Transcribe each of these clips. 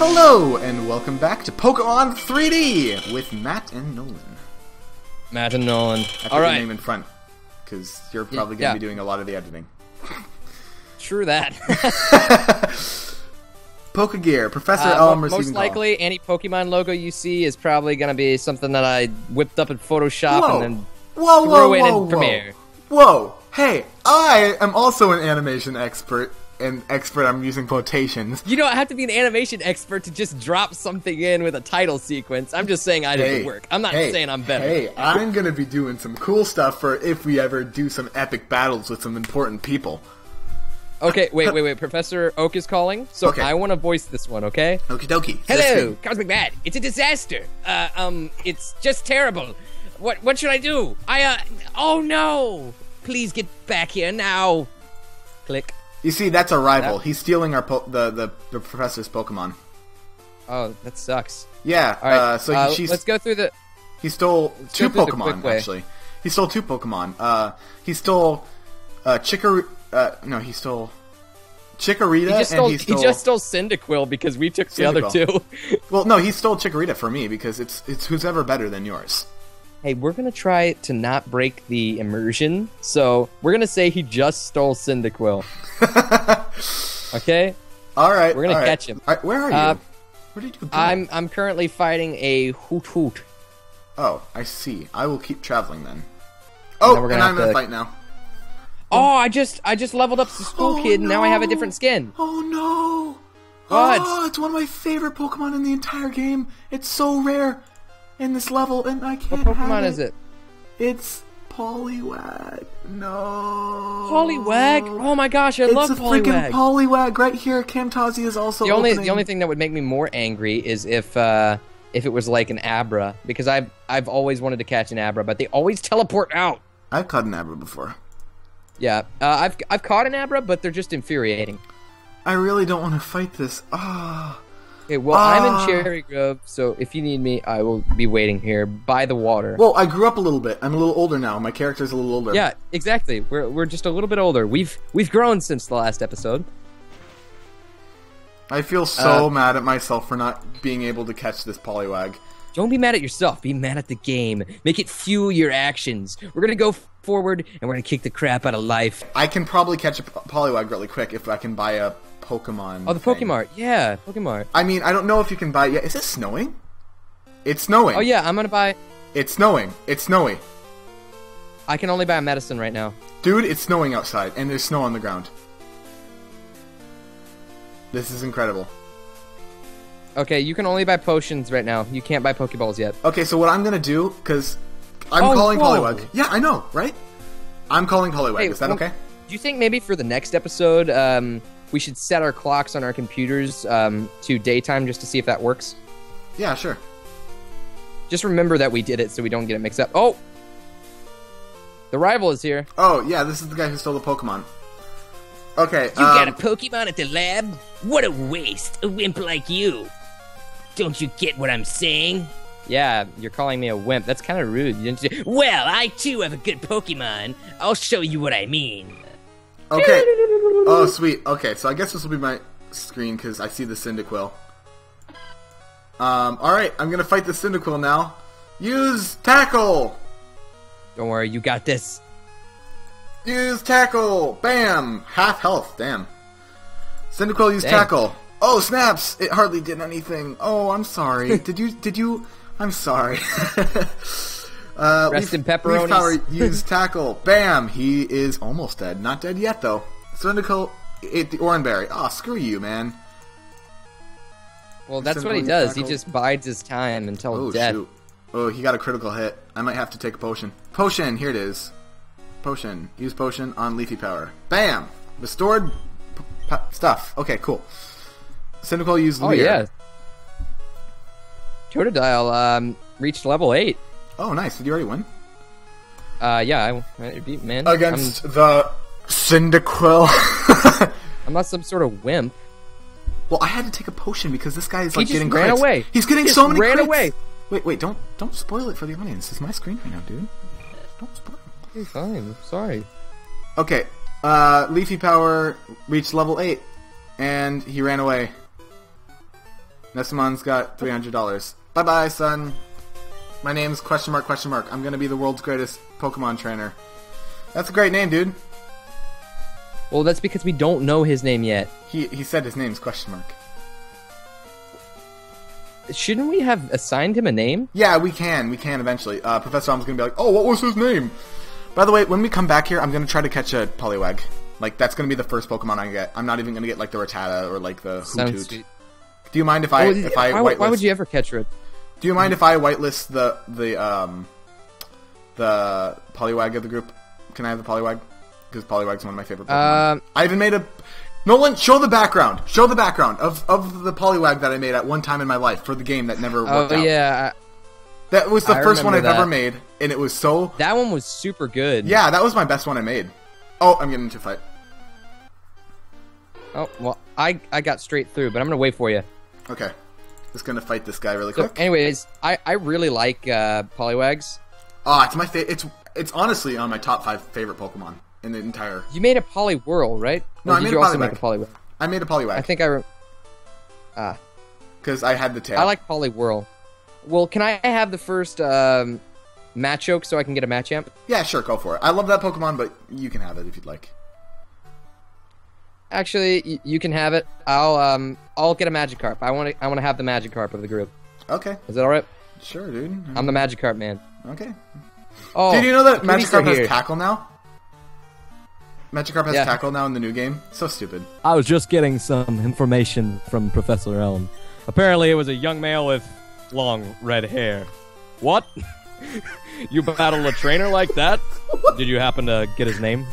Hello, and welcome back to Pokemon 3D with Matt and Nolan. Matt and Nolan. I put your name in front, because you're probably going to be doing a lot of the editing. True that. Pokegear, Professor Elm receiving call. Most likely, any Pokemon logo you see is probably going to be something that I whipped up in Photoshop and then threw it in Premiere. Whoa, hey, I am also an animation expert. An expert, I'm using quotations. You don't have to be an animation expert to just drop something in with a title sequence. I'm just saying I did the work. I'm not saying I'm better. Hey, I'm going to be doing some cool stuff for if we ever do some epic battles with some important people. Okay, wait. Professor Oak is calling, so I want to voice this one, okay? Okie dokie. Hello, Cosmic Matt. It's a disaster. It's just terrible. What should I do? Oh no. Please get back here now. Click. You see, that's a rival. He's stealing our the professor's Pokemon. Oh, that sucks. Yeah. All right. Let's go through the. He stole two Pokemon actually. He stole two Pokemon. He stole Chikorita. He just stole Cyndaquil because we took the other two. Well, no, he stole Chikorita for me because it's who's ever better than yours. Hey, we're gonna try to not break the immersion, so we're gonna say he just stole Cyndaquil. Okay. All right. We're gonna catch him. All right, where are you? What did you do? I'm currently fighting a Hoot Hoot. Oh, I see. I will keep traveling then. Oh, and I'm gonna fight now. Oh, I just leveled up to school kid, and now I have a different skin. Oh no! Oh, it's one of my favorite Pokemon in the entire game. It's so rare in this level, and I can't. What Pokemon is it? It's Poliwag. No. Poliwag? Oh my gosh, I love Poliwag. It's a freaking Poliwag right here. Camtasia is also the only thing that would make me more angry is if it was like an Abra, because I've always wanted to catch an Abra, but they always teleport out. I've caught an Abra before. Yeah, I've caught an Abra, but they're just infuriating. I really don't want to fight this. Ah. Okay, well, I'm in Cherry Grove, so if you need me, I will be waiting here by the water. Well, I grew up a little bit. I'm a little older now. My character's a little older. Yeah, exactly. We're just a little bit older. We've grown since the last episode. I feel so mad at myself for not being able to catch this Poliwag. Don't be mad at yourself. Be mad at the game. Make it fuel your actions. We're going to go forward, and we're going to kick the crap out of life. I can probably catch a Poliwag really quick if I can buy a Pokemon. Oh, the Pokemart. Yeah, Pokemart. I mean, I don't know if you can buy it yet. Is it snowing? It's snowing. Oh, yeah, I'm going to buy. It's snowing. It's snowy. I can only buy a medicine right now. Dude, it's snowing outside, and there's snow on the ground. This is incredible. Okay, you can only buy potions right now. You can't buy Pokeballs yet. Okay, so what I'm going to do, because I'm calling Poliwag. Yeah, I know, right? I'm calling Poliwag. Hey, is that okay? Do you think maybe for the next episode, we should set our clocks on our computers to daytime just to see if that works? Yeah, sure. Just remember that we did it so we don't get it mixed up. Oh! The rival is here. Oh, yeah, this is the guy who stole the Pokemon. Okay, you got a Pokemon at the lab? What a waste, a wimp like you. Don't you get what I'm saying? Yeah, you're calling me a wimp. That's kind of rude. Well, I too have a good Pokemon. I'll show you what I mean. Okay. Oh, sweet. Okay, so I guess this will be my screen because I see the Cyndaquil. Alright, I'm going to fight the Cyndaquil now. Use Tackle! Don't worry, you got this. Use Tackle! Bam! Half health, damn. Cyndaquil used Tackle. Oh, snaps! It hardly did anything. Oh, I'm sorry. Did you... I'm sorry. Rest in pepperonis. Power used Tackle. Bam! He is almost dead. Not dead yet, though. Cyndaquil ate the Oranberry. Aw, screw you, man. Well, that's what he does. Tackle. He just bides his time until death. Shoot. Oh, he got a critical hit. I might have to take a potion. Potion! Here it is. Potion. Use potion on leafy power. Bam! Restored stuff. Okay, cool. Cyndaquil used Leer. Oh, yeah. Totodile reached level 8. Oh, nice. Did you already win? Yeah, I beat man. Against the Cyndaquil. I'm not some sort of wimp. Well, I had to take a potion because this guy is like getting crits. He ran away. He's getting so many crits. Wait, don't spoil it for the audience. It's my screen right now, dude. Don't spoil it. You're fine. I'm sorry. Okay. Leafy Power reached level 8, and he ran away. Nesmon's got $300. Bye-bye, son. My name's ... I'm gonna be the world's greatest Pokemon trainer. That's a great name, dude. Well, that's because we don't know his name yet. He said his name's ? Shouldn't we have assigned him a name? Yeah, we can eventually. Professor Elm's gonna be like, oh, what was his name? By the way, when we come back here, I'm gonna try to catch a Poliwag. Like, that's gonna be the first Pokemon I get. I'm not even gonna get like the Rattata or like the Hoot Hoot. Do you mind if I whitelist? Why would you ever catch it? Do you mind if I whitelist the Poliwag of the group? Can I have the Poliwag? Because Poliwag's one of my favorite Pokemon. I even made a... Nolan, show the background. Show the background of the Poliwag that I made at one time in my life for the game that never worked out. Oh, yeah. That was the first one I've ever made, and it was so... That one was super good. Yeah, that was my best one I made. Oh, I'm getting into a fight. Oh, well, I got straight through, but I'm going to wait for you. Okay. Just going to fight this guy really quick. Anyways, I really like Poliwags. Oh, it's my favorite. It's honestly on my top 5 favorite Pokemon. In the entire... You made a Poliwhirl, right? No, I made a Poliwag. I made a Poliwag. I think Ah. Because I had the tail. I like Poliwhirl. Well, can I have the first Machoke so I can get a Machamp? Yeah, sure, go for it. I love that Pokemon, but you can have it if you'd like. Actually, you can have it. I'll get a Magikarp. I want to have the Magikarp of the group. Okay. Is that all right? Sure, dude. I'm the Magikarp man. Okay. Oh. Did you know that Magikarp has tackle now? Magikarp has tackle now in the new game. So stupid. I was just getting some information from Professor Elm. Apparently, it was a young male with long red hair. What? You battled a trainer like that? Did you happen to get his name?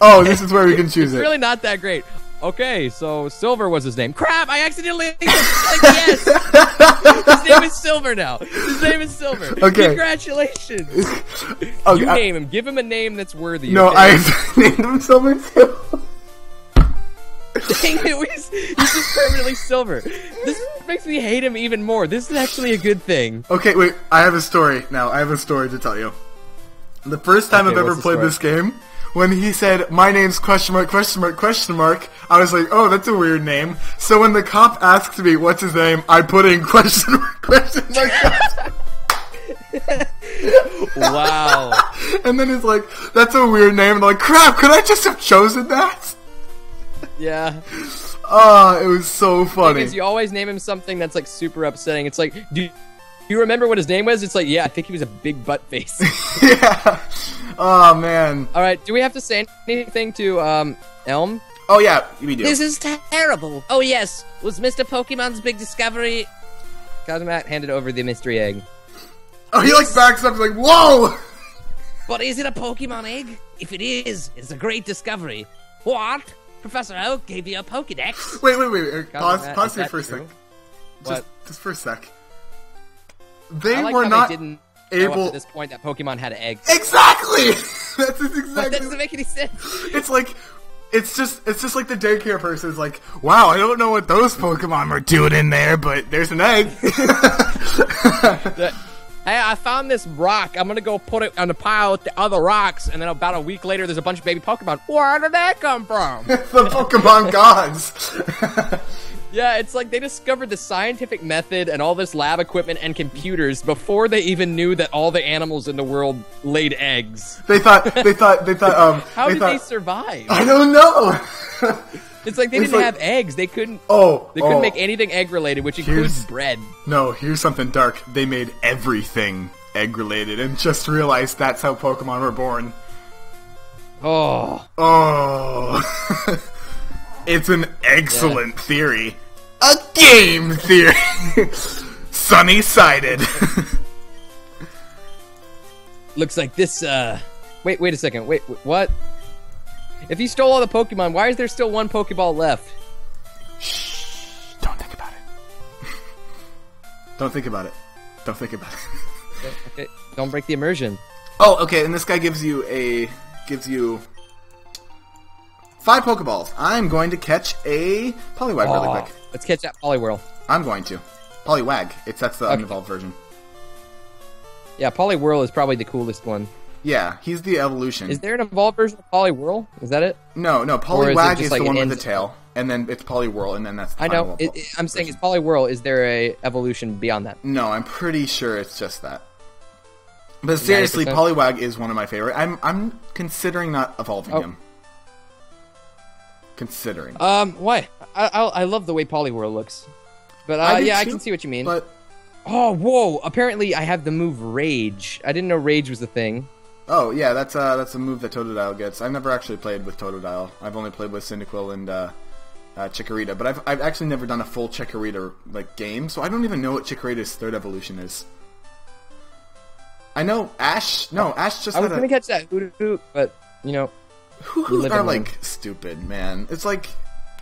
Oh, this is where we can choose it. It's really not that great. Okay, so Silver was his name. Crap! I accidentally clicked yes. His name is Silver now. His name is Silver. Okay. Congratulations. Okay, you name him. Give him a name that's worthy. No, okay? I named him Silver too. Dang it! He's just permanently Silver. This makes me hate him even more. This is actually a good thing. Okay, wait. I have a story now. I have a story to tell you. The first time I've ever played this game. When he said, my name's ? I was like, oh, that's a weird name. So when the cop asked me what's his name, I put in ? Wow. And then he's like, that's a weird name. And I'm like, crap, could I just have chosen that? Yeah. Oh, it was so funny. Because you always name him something that's like super upsetting. It's like, do you remember what his name was? It's like, yeah, I think he was a big butt face. Yeah. Oh, man. All right, do we have to say anything to Elm? Oh, yeah, we do. This is terrible. Oh, yes. Was Mr. Pokemon's big discovery... Cosmat handed over the mystery egg. Oh, he, like, backs up like, whoa! But is it a Pokemon egg? If it is, it's a great discovery. What? Professor Oak gave you a Pokedex? Wait. Pause here for a sec. Just for a sec. They were not... Able at this point that Pokemon had eggs. Exactly. That's exactly. That doesn't make any sense. It's like, it's just like the daycare person's like, wow, I don't know what those Pokemon were doing in there, but there's an egg. Hey, I found this rock. I'm gonna go put it on a pile with the other rocks, and then about a week later, there's a bunch of baby Pokemon. Where did that come from? The Pokemon gods. Yeah, it's like they discovered the scientific method and all this lab equipment and computers before they even knew that all the animals in the world laid eggs. They thought. How did they survive? I don't know. It's like they didn't have eggs. They couldn't. They couldn't make anything egg related, which includes bread. No, here's something dark. They made everything egg related and just realized that's how Pokemon were born. Oh. It's an excellent theory. A game theory. Sunny-sided. Looks like this, Wait a second. Wait, what? If you stole all the Pokemon, why is there still one Pokeball left? Shh. Don't think about it. Don't think about it. Okay. Don't break the immersion. Oh, okay. And this guy gives you 5 Pokeballs. I'm going to catch a Poliwag really quick. Let's catch that Poliwhirl. I'm going to. Poliwag. That's the unevolved version. Yeah, Poliwhirl is probably the coolest one. Yeah, he's the evolution. Is there an evolved version of Poliwhirl? Is that it? No, Poliwag is the one with the tail. And then it's Poliwhirl, and then that's the final level. I'm saying it's Poliwhirl. Is there a evolution beyond that? No, I'm pretty sure it's just that. But seriously, Poliwag is one of my favorite. I'm considering not evolving him. Considering. Why? I love the way Poliwhirl looks. But yeah, I can see what you mean. But oh, whoa! Apparently, I have the move Rage. I didn't know Rage was a thing. Oh yeah, that's a move that Totodile gets. I've never actually played with Totodile. I've only played with Cyndaquil and Chikorita, but I've actually never done a full Chikorita like game, so I don't even know what Chikorita's third evolution is. I know Ash. No, Ash just. I was gonna catch that Hoot Hoot, but you know, Hoot Hoots are like stupid, man. It's like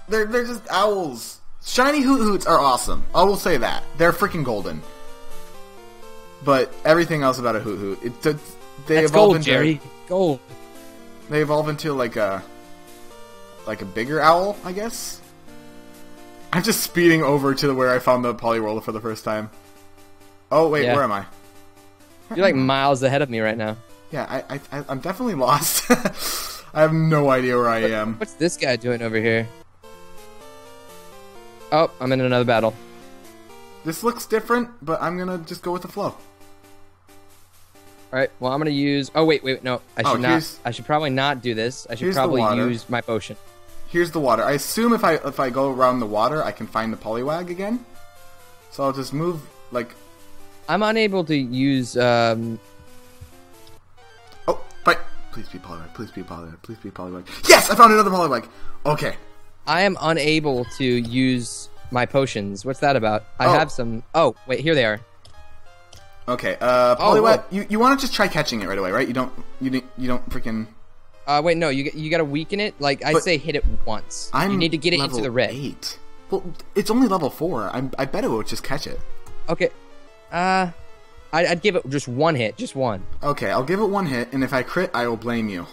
they're just owls. Shiny Hoot Hoots are awesome. I will say that they're freaking golden. But everything else about a Hoot Hoot, they evolve into Jerry gold. They evolve into like a bigger owl, I guess. I'm just speeding over to where I found the Poliwhirl for the first time. Oh wait, where am I? You're like miles ahead of me right now. Yeah, I'm definitely lost. I have no idea where I am. What's this guy doing over here? Oh, I'm in another battle. This looks different, but I'm gonna just go with the flow. Alright, well I'm gonna use... Oh wait, no. I should not. I should probably not do this. I should probably use my potion. Here's the water. I assume if I go around the water, I can find the Poliwag again. So I'll just move, like... I'm unable to use, Oh, fight! Please be Poliwag, please be Poliwag, please be Poliwag. Yes! I found another Poliwag! Okay. I am unable to use my potions. What's that about? I have some... Oh, wait, here they are. Okay, Poliwag, you want to just try catching it right away, right? You don't freaking... wait, no, you gotta weaken it. Like, I say hit it once. You need to get it into the red. Eight. Well, it's only level 4. I bet it will just catch it. Okay. I'd give it just one hit, just one. Okay, I'll give it one hit, and if I crit, I will blame you.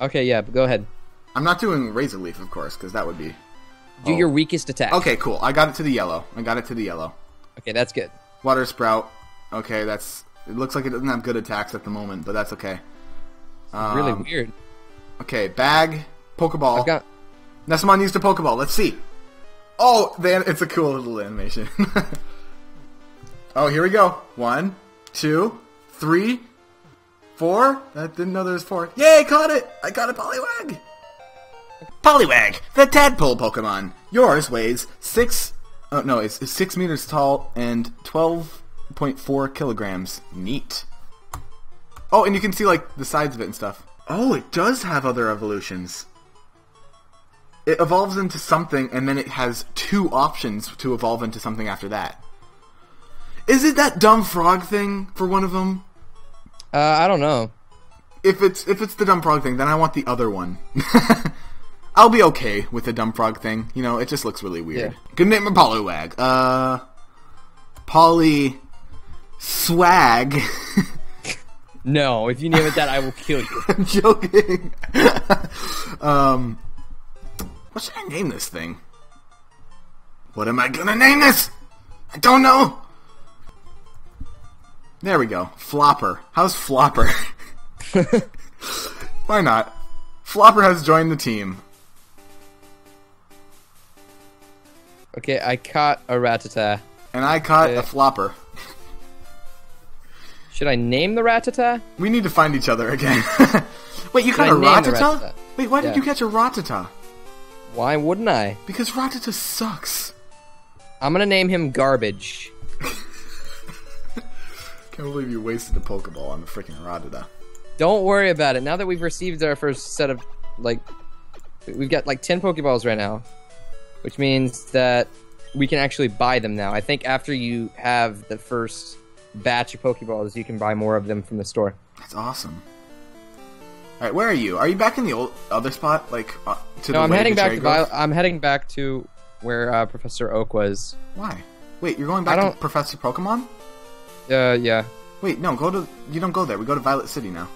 Okay, yeah, go ahead. I'm not doing Razor Leaf, of course, because that would be... Do your weakest attack. Okay, cool. I got it to the yellow. Okay, that's good. Water Sprout. Okay, that's... It looks like it doesn't have good attacks at the moment, but that's okay. Really weird. Okay, bag, Pokeball. Nessamon used a Pokeball. Let's see. Oh, it's a cool little animation. Oh, here we go. 1, 2, 3, 4. I didn't know there was 4. Yay, caught it! I got a Poliwag! Poliwag, the tadpole Pokemon. Yours weighs 6... Oh, no, it's 6 meters tall and 12.4 kilograms. Neat. Oh, and you can see, like, the sides of it and stuff. Oh, it does have other evolutions. It evolves into something, and then it has 2 options to evolve into something after that. Is it that dumb frog thing for one of them? I don't know. If it's the dumb frog thing, then I want the other one. I'll be okay with the dumb frog thing. You know, it just looks really weird. Yeah. Good name for Poliwag. Poly... Swag. No, if you name it that, I will kill you. I'm joking. What should I name this thing? What am I gonna name this? I don't know! There we go. Flopper. How's Flopper? Why not? Flopper has joined the team. Okay, I caught a Rattata. And I caught a Flopper. Should I name the Rattata? We need to find each other again. Wait, you caught a Rattata? Wait, why did you catch a Rattata? Why wouldn't I? Because Rattata sucks. I'm gonna name him Garbage. Can't believe you wasted a Pokeball on the freaking Rattata. Don't worry about it. Now that we've received our first set of, like... We've got, like, 10 Pokeballs right now. Which means that we can actually buy them now. I think after you have the first batch of Pokeballs, you can buy more of them from the store. That's awesome. Alright, where are you? Are you back in the other spot? Like, to the... No, I'm heading back to where Professor Oak was. Why? Wait, you're going back to Professor Pokemon? Yeah. Wait, no, you don't go there. We go to Violet City now.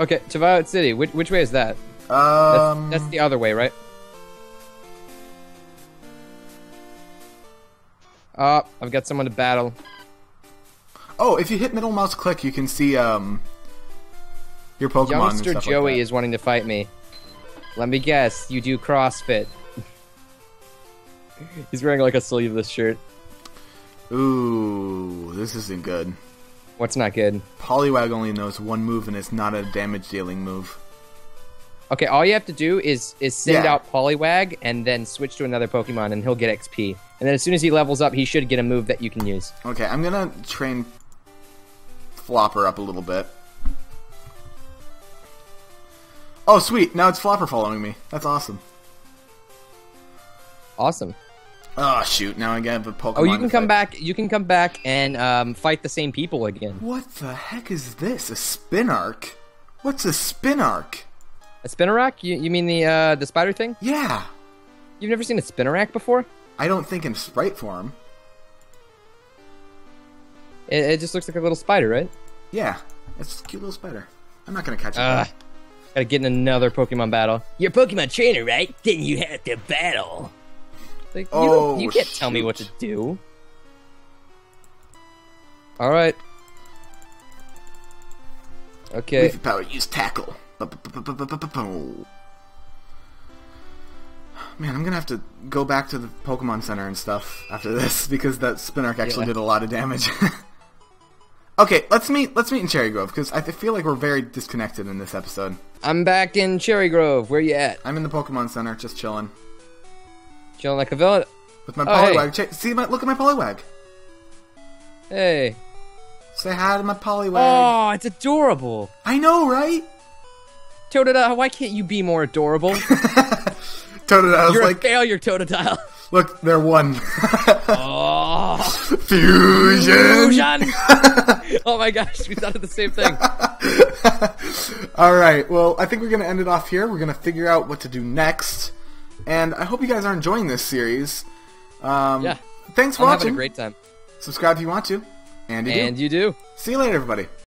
Okay, to Violet City. Which way is that? That's the other way, right? I've got someone to battle. Oh, if you hit middle mouse click, you can see, your Pokemon. Youngster Joey is wanting to fight me. Let me guess, you do CrossFit. He's wearing like a sleeveless shirt. Ooh, this isn't good. What's not good? Poliwag only knows one move, and it's not a damage-dealing move. Okay, all you have to do is send out Poliwag and then switch to another Pokemon, and he'll get XP. And then as soon as he levels up, he should get a move that you can use. Okay, I'm gonna train Flopper up a little bit. Oh, sweet. Now it's Flopper following me. That's awesome. Awesome. Oh, shoot. Now I gotta have a Pokemon. Oh, you can come back. You can come back and fight the same people again. What the heck is this? A Spinarak? What's a Spinarak? A Spinarak? You mean the spider thing? Yeah. You've never seen a Spinarak before? I don't think in sprite form. It just looks like a little spider, right? Yeah. It's a cute little spider. I'm not gonna catch it. Gotta get in another Pokemon battle. You're a Pokemon trainer, right? Then you have to battle. Like, oh, you can't tell me what to do. Alright. Okay. With power, use tackle. Man, I'm gonna have to go back to the Pokemon Center and stuff after this, because that Spinarak actually did a lot of damage. Okay, let's meet in Cherry Grove, because I feel like we're very disconnected in this episode. I'm back in Cherry Grove. Where you at? I'm in the Pokemon Center, just chilling. Chilling like a villain? With my Poliwag. Hey. See, look at my Poliwag. Hey. Say hi to my Poliwag. Oh, it's adorable. I know, right? Totodile, why can't you be more adorable? Totodile's You're like... a failure, Totodile. Look, they're one. Oh. Fusion! Oh my gosh, we thought of the same thing. Alright, well, I think we're going to end it off here. We're going to figure out what to do next. And I hope you guys are enjoying this series. Yeah. Thanks for watching. I'm having a great time. Subscribe if you want to. And you do. See you later, everybody.